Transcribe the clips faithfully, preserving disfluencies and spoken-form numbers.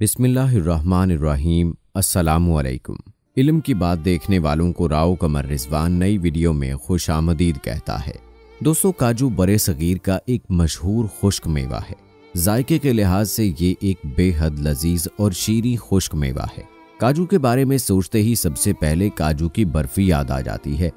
बिस्मिल्लाहिर्रहमानिर्रहीम। अस्सलामुअलैकुम। इल्म की बात देखने वालों को राव कमर रिजवान नई वीडियो में खुश आमदीद कहता है। दोस्तों, काजू बड़े सगीर का एक मशहूर खुश्क मेवा है। जायके के लिहाज से ये एक बेहद लजीज और शीरी खुश्क मेवा है। काजू के बारे में सोचते ही सबसे पहले काजू की बर्फ़ी याद आ जाती है,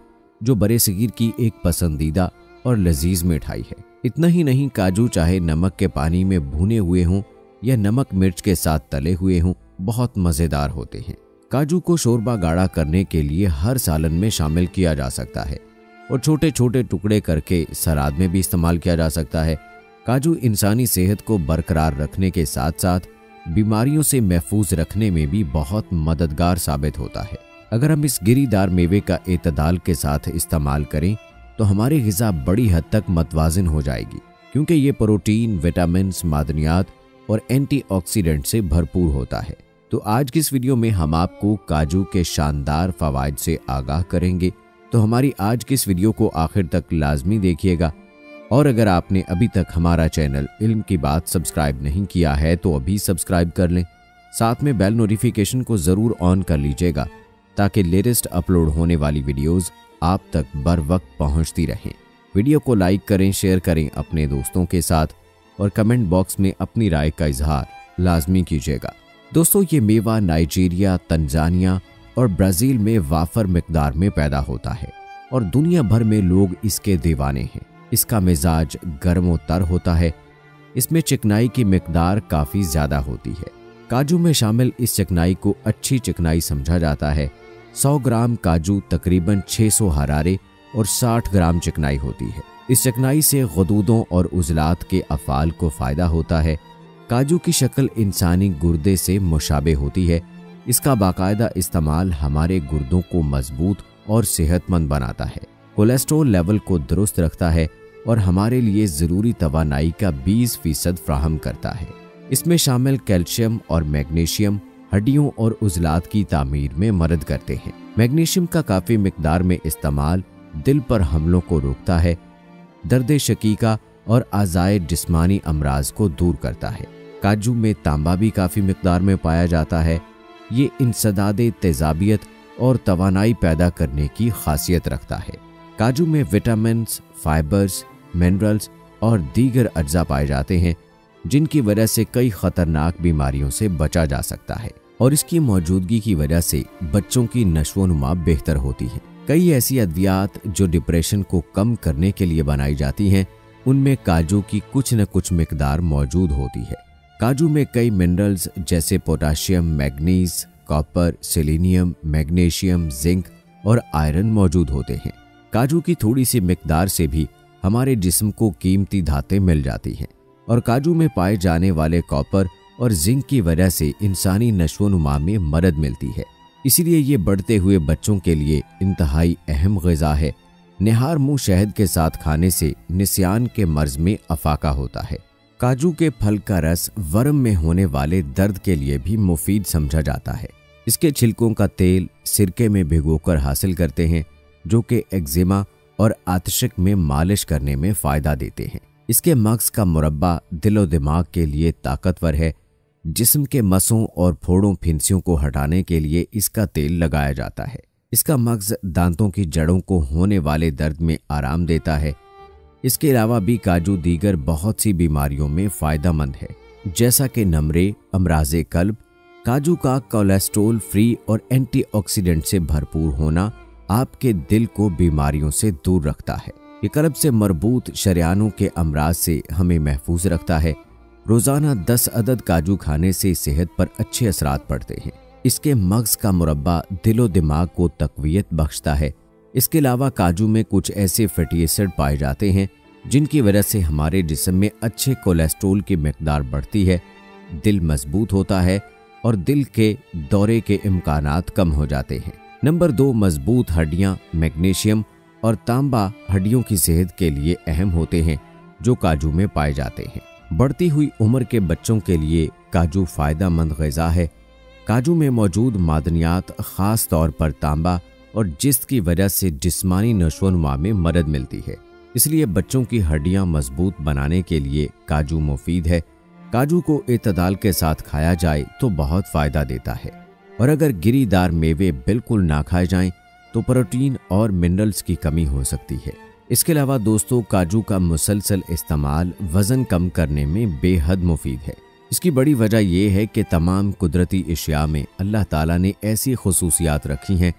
जो बड़े सगीर की एक पसंदीदा और लजीज मिठाई है। इतना ही नहीं, काजू चाहे नमक के पानी में भुने हुए हों या नमक मिर्च के साथ तले हुए हों, बहुत मज़ेदार होते हैं। काजू को शोरबा गाढ़ा करने के लिए हर सालन में शामिल किया जा सकता है और छोटे छोटे टुकड़े करके सलाद में भी इस्तेमाल किया जा सकता है। काजू इंसानी सेहत को बरकरार रखने के साथ साथ बीमारियों से महफूज रखने में भी बहुत मददगार साबित होता है। अगर हम इस गिरीदार मेवे का एतदाल के साथ इस्तेमाल करें तो हमारी ग़िज़ा बड़ी हद तक मतवाज़िन हो जाएगी, क्योंकि ये प्रोटीन, विटामिन, मादनियात और एंटीऑक्सीडेंट से भरपूर होता है। तो आज की इस वीडियो में हम आपको काजू के शानदार फ़वाइद से आगाह करेंगे, तो हमारी आज की इस वीडियो को आखिर तक लाजमी देखिएगा। और अगर आपने अभी तक हमारा चैनल इल्म की बात सब्सक्राइब नहीं किया है तो अभी सब्सक्राइब कर लें, साथ में बेल नोटिफिकेशन को ज़रूर ऑन कर लीजिएगा ताकि लेटेस्ट अपलोड होने वाली वीडियोज़ आप तक बर वक्त पहुँचती रहें। वीडियो को लाइक करें, शेयर करें अपने दोस्तों के साथ और कमेंट बॉक्स में अपनी राय का इजहार लाजमी कीजिएगा। दोस्तों, ये मेवा नाइजीरिया, तंजानिया और ब्राज़ील में वाफर मिकदार में पैदा होता है और दुनिया भर में लोग इसके दीवाने हैं। इसका मिजाज गर्म तर होता है। इसमें चिकनाई की मिकदार काफ़ी ज़्यादा होती है। काजू में शामिल इस चिकनाई को अच्छी चिकनाई समझा जाता है। सौ ग्राम काजू तकरीबन छः सौ हरारे और साठ ग्राम चिकनाई होती है। इस चिकनाई से गदूदों और उजलात के अफाल को फ़ायदा होता है। काजू की शक्ल इंसानी गुर्दे से मुशाबे होती है। इसका बाकायदा इस्तेमाल हमारे गुर्दों को मजबूत और सेहतमंद बनाता है, कोलेस्ट्रोल लेवल को दुरुस्त रखता है और हमारे लिए ज़रूरी तवानाई का बीस फीसद फ्राहम करता है। इसमें शामिल कैल्शियम और मैग्नीशियम हड्डियों और उजलात की तामीर में मदद करते हैं। मैग्नीशियम का काफ़ी मिकदार में इस्तेमाल दिल पर हमलों को रोकता है, दर्द शकीका और आज़ाए जिस्मानी अमराज को दूर करता है। काजू में तांबा भी काफ़ी मिकदार में पाया जाता है। ये इंसदादे तेजाबियत और तवानाई पैदा करने की खासियत रखता है। काजू में विटामिन्स, फाइबर्स, मिनरल्स और दीगर अज्जा पाए जाते हैं, जिनकी वजह से कई ख़तरनाक बीमारियों से बचा जा सकता है और इसकी मौजूदगी की वजह से बच्चों की नशोनुमा बेहतर होती है। कई ऐसी अद्वियात जो डिप्रेशन को कम करने के लिए बनाई जाती हैं, उनमें काजू की कुछ न कुछ मिकदार मौजूद होती है। काजू में कई मिनरल्स जैसे potassium, manganese, copper, selenium, magnesium, zinc और आयरन मौजूद होते हैं। काजू की थोड़ी सी मिकदार से भी हमारे जिस्म को कीमती धातें मिल जाती हैं और काजू में पाए जाने वाले कॉपर और जिंक की वजह से इंसानी नशोनुमा में मदद मिलती है। इसीलिए ये बढ़ते हुए बच्चों के लिए इंतहाई अहम ग़िज़ा है। निहार मुँह शहद के साथ खाने से निस्यान के मर्ज में अफाका होता है। काजू के फल का रस वर्म में होने वाले दर्द के लिए भी मुफीद समझा जाता है। इसके छिलकों का तेल सिरके में भिगोकर हासिल करते हैं, जो कि एक्जिमा और आतशक में मालिश करने में फ़ायदा देते हैं। इसके मग़ज़ का मुरब्बा दिलो दिमाग के लिए ताकतवर है। जिस्म के मसों और फोड़ों फिंसियों को हटाने के लिए इसका तेल लगाया जाता है। इसका मग़ज़ दांतों की जड़ों को होने वाले दर्द में आराम देता है। इसके अलावा भी काजू दीगर बहुत सी बीमारियों में फ़ायदेमंद है, जैसा कि नमरे, अमराज़े कल्ब। काजू का कोलेस्ट्रोल फ्री और एंटीऑक्सीडेंट से भरपूर होना आपके दिल को बीमारियों से दूर रखता है। ये कल्ब से मरबूत शरियानों के अमराज से हमें महफूज रखता है। रोज़ाना दस अदद काजू खाने से सेहत पर अच्छे असरात पड़ते हैं। इसके मग़ज़ का मुरब्बा दिलो दिमाग को तक़वियत बख्शता है। इसके अलावा काजू में कुछ ऐसे फैटी एसिड पाए जाते हैं, जिनकी वजह से हमारे जिस्म में अच्छे कोलेस्ट्रोल की मिकदार बढ़ती है, दिल मजबूत होता है और दिल के दौरे के इम्कानात कम हो जाते हैं। नंबर दो, मजबूत हड्डियाँ। मैग्नीशियम और तांबा हड्डियों की सेहत के लिए अहम होते हैं, जो काजू में पाए जाते हैं। बढ़ती हुई उम्र के बच्चों के लिए काजू फ़ायदेमंद ग़िज़ा है। काजू में मौजूद मादनियात, ख़ास तौर पर तांबा और जिस्त की वजह से जिस्मानी नशोनुमा में मदद मिलती है। इसलिए बच्चों की हड्डियां मजबूत बनाने के लिए काजू मुफीद है। काजू को इतदाल के साथ खाया जाए तो बहुत फ़ायदा देता है, और अगर गिरीदार मेवे बिल्कुल ना खाए जाएं तो प्रोटीन और मिनरल्स की कमी हो सकती है। इसके अलावा दोस्तों, काजू का मुसलसल इस्तेमाल वज़न कम करने में बेहद मुफीद है। इसकी बड़ी वजह यह है कि तमाम कुदरती अशिया में अल्लाह ताला ने ऐसी खसूसियात रखी हैं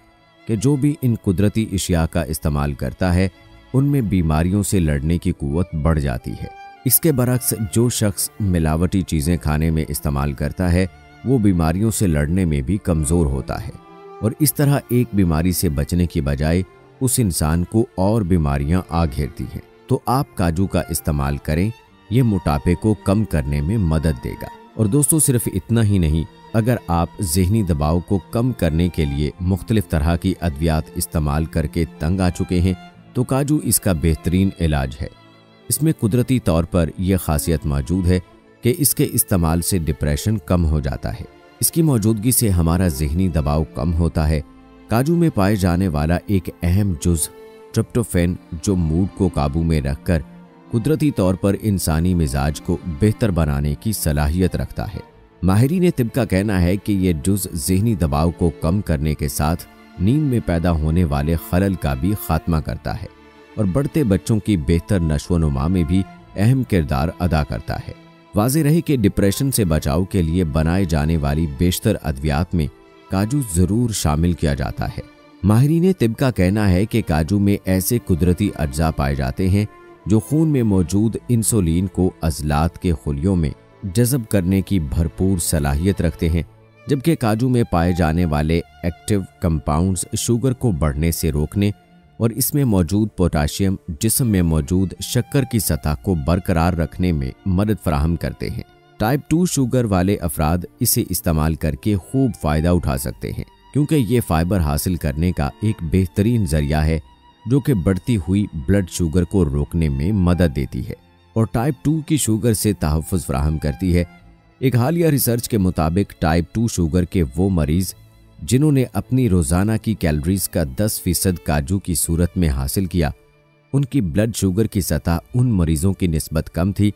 कि जो भी इन कुदरती अशिया का इस्तेमाल करता है उनमें बीमारियों से लड़ने की क़ुव्वत बढ़ जाती है। इसके बरक्स जो शख्स मिलावटी चीज़ें खाने में इस्तेमाल करता है वो बीमारियों से लड़ने में भी कमज़ोर होता है, और इस तरह एक बीमारी से बचने की बजाय उस इंसान को और बीमारियां आ घेरती हैं। तो आप काजू का इस्तेमाल करें, ये मोटापे को कम करने में मदद देगा। और दोस्तों, सिर्फ इतना ही नहीं, अगर आप जहनी दबाव को कम करने के लिए मुख्तलिफ तरह की अद्वियात इस्तेमाल करके तंग आ चुके हैं तो काजू इसका बेहतरीन इलाज है। इसमें कुदरती तौर पर यह खासियत मौजूद है कि इसके इस्तेमाल से डिप्रेशन कम हो जाता है। इसकी मौजूदगी से हमारा जहनी दबाव कम होता है। काजू में पाए जाने वाला एक अहम जुज़ ट्रिप्टोफेन, जो मूड को काबू में रखकर कुदरती तौर पर इंसानी मिजाज को बेहतर बनाने की सलाहियत रखता है। माहिरीन तिब का कहना है कि यह जुज़ जहनी दबाव को कम करने के साथ नींद में पैदा होने वाले खलल का भी खात्मा करता है, और बढ़ते बच्चों की बेहतर नशोनुमा में भी अहम किरदार अदा करता है। वाज़े रहे कि डिप्रेशन से बचाव के लिए बनाए जाने वाली बेशतर अद्वियात में काजू ज़रूर शामिल किया जाता है। माहिरीन तिब का कहना है कि काजू में ऐसे कुदरती अज्जा पाए जाते हैं जो खून में मौजूद इंसुलिन को अजलात के खुलियों में जज़ब करने की भरपूर सलाहियत रखते हैं, जबकि काजू में पाए जाने वाले एक्टिव कंपाउंड्स शुगर को बढ़ने से रोकने और इसमें मौजूद पोटाशियम जिस्म में मौजूद शक्कर की सतह को बरकरार रखने में मदद फराहम करते हैं। टाइप टू शुगर वाले अफराद इसे इस्तेमाल करके खूब फ़ायदा उठा सकते हैं, क्योंकि ये फ़ाइबर हासिल करने का एक बेहतरीन ज़रिया है जो कि बढ़ती हुई ब्लड शुगर को रोकने में मदद देती है और टाइप टू की शुगर से तहफ़्फ़ुज़ फराहम करती है। एक हालिया रिसर्च के मुताबिक टाइप टू शुगर के वो मरीज़ जिन्होंने अपनी रोज़ाना की कैलोरीज़ का दस फीसद काजू की सूरत में हासिल किया, उनकी ब्लड शुगर की सतह उन मरीज़ों की निस्बत कम थी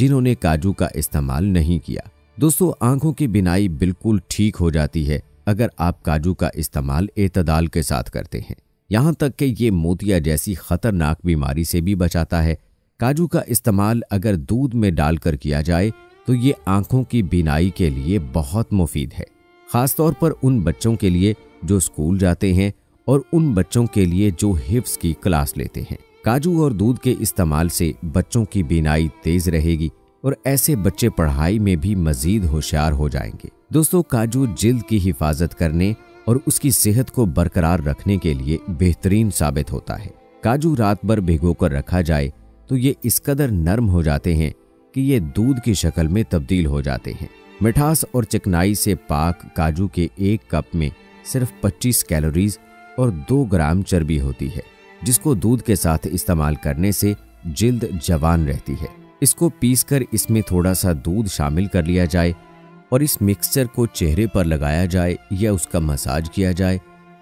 जिन्होंने काजू का इस्तेमाल नहीं किया। दोस्तों, आँखों की बिनाई बिल्कुल ठीक हो जाती है अगर आप काजू का इस्तेमाल एतदाल के साथ करते हैं। यहाँ तक कि ये मोतिया जैसी ख़तरनाक बीमारी से भी बचाता है। काजू का इस्तेमाल अगर दूध में डालकर किया जाए तो ये आँखों की बीनाई के लिए बहुत मुफीद है, ख़ास तौर पर उन बच्चों के लिए जो स्कूल जाते हैं और उन बच्चों के लिए जो हिफ्ज़ की क्लास लेते हैं। काजू और दूध के इस्तेमाल से बच्चों की बीनाई तेज़ रहेगी और ऐसे बच्चे पढ़ाई में भी मज़ीद होशियार हो जाएंगे। दोस्तों, काजू जिल्द की हिफाजत करने और उसकी सेहत को बरकरार रखने के लिए बेहतरीन साबित होता है। काजू रात भर भिगोकर रखा जाए तो ये इस कदर नरम हो जाते हैं कि ये दूध की शक्ल में तब्दील हो जाते हैं। मिठास और चिकनाई से पाक काजू के एक कप में सिर्फ पच्चीस कैलोरीज और दो ग्राम चर्बी होती है, जिसको दूध के साथ इस्तेमाल करने से जिल्द जवान रहती है। इसको पीसकर इसमें थोड़ा सा दूध शामिल कर लिया जाए और इस मिक्सचर को चेहरे पर लगाया जाए या उसका मसाज किया जाए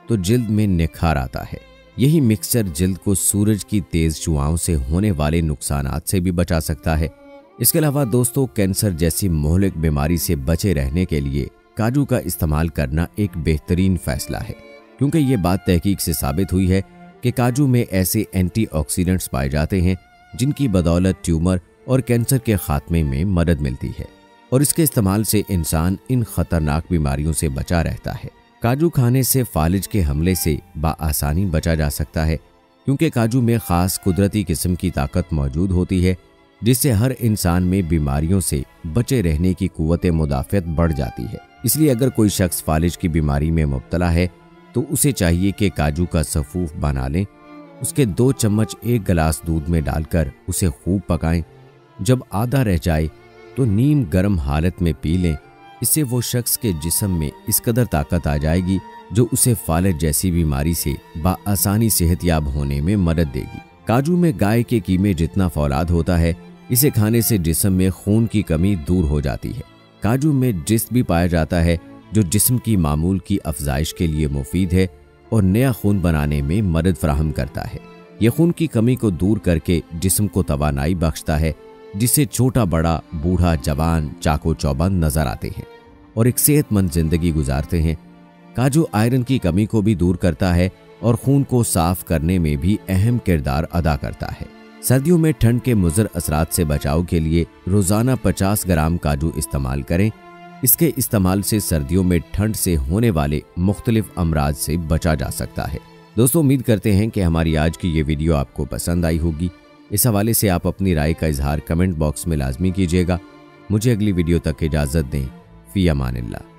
तो जिल्द में निखार आता है। यही मिक्सचर जिल्द को सूरज की तेज़ शुआओं से होने वाले नुकसानात से भी बचा सकता है। इसके अलावा दोस्तों, कैंसर जैसी मोहलिक बीमारी से बचे रहने के लिए काजू का इस्तेमाल करना एक बेहतरीन फ़ैसला है, क्योंकि ये बात तहकीक से साबित हुई है कि काजू में ऐसे एंटीऑक्सीडेंट्स पाए जाते हैं जिनकी बदौलत ट्यूमर और कैंसर के खात्मे में मदद मिलती है, और इसके इस्तेमाल से इंसान इन ख़तरनाक बीमारियों से बचा रहता है। काजू खाने से फालिज के हमले से बाआसानी बचा जा सकता है, क्योंकि काजू में ख़ास कुदरती किस्म की ताकत मौजूद होती है जिससे हर इंसान में बीमारियों से बचे रहने की क़ुव्वत मुदाफ़त बढ़ जाती है। इसलिए अगर कोई शख्स फालिज की बीमारी में मुब्तला है तो उसे चाहिए कि काजू का सफ़ूफ बना लें, उसके दो चम्मच एक गिलास दूध में डालकर उसे खूब पकाएं। जब आधा रह जाए तो नीम गर्म हालत में पी लें। इससे वो शख्स के जिस्म में इस कदर ताकत आ जाएगी जो उसे फालिज जैसी बीमारी से बाआसानी सेहतयाब होने में मदद देगी। काजू में गाय के कीमे जितना फौलाद होता है, इसे खाने से जिस्म में खून की कमी दूर हो जाती है। काजू में जिस्त भी पाया जाता है जो जिस्म की मामूल की अफजाइश के लिए मुफीद है और नया खून बनाने में मदद फराहम करता है। यह खून की कमी को दूर करके जिस्म को तवानाई बख्शता है जिसे छोटा बड़ा बूढ़ा जवान चाको चौबंद नजर आते हैं और एक सेहतमंद जिंदगी गुजारते हैं। काजू आयरन की कमी को भी दूर करता है और खून को साफ करने में भी अहम किरदार अदा करता है। सर्दियों में ठंड के मुजर असरात से बचाव के लिए रोजाना पचास ग्राम काजू इस्तेमाल करें। इसके इस्तेमाल से सर्दियों में ठंड से होने वाले मुख्तलिफ अमराज से बचा जा सकता है। दोस्तों, उम्मीद करते हैं कि हमारी आज की ये वीडियो आपको पसंद आई होगी। इस हवाले से आप अपनी राय का इजहार कमेंट बॉक्स में लाजमी कीजिएगा। मुझे अगली वीडियो तक इजाज़त दें। फ़ी अमानिल्लाह।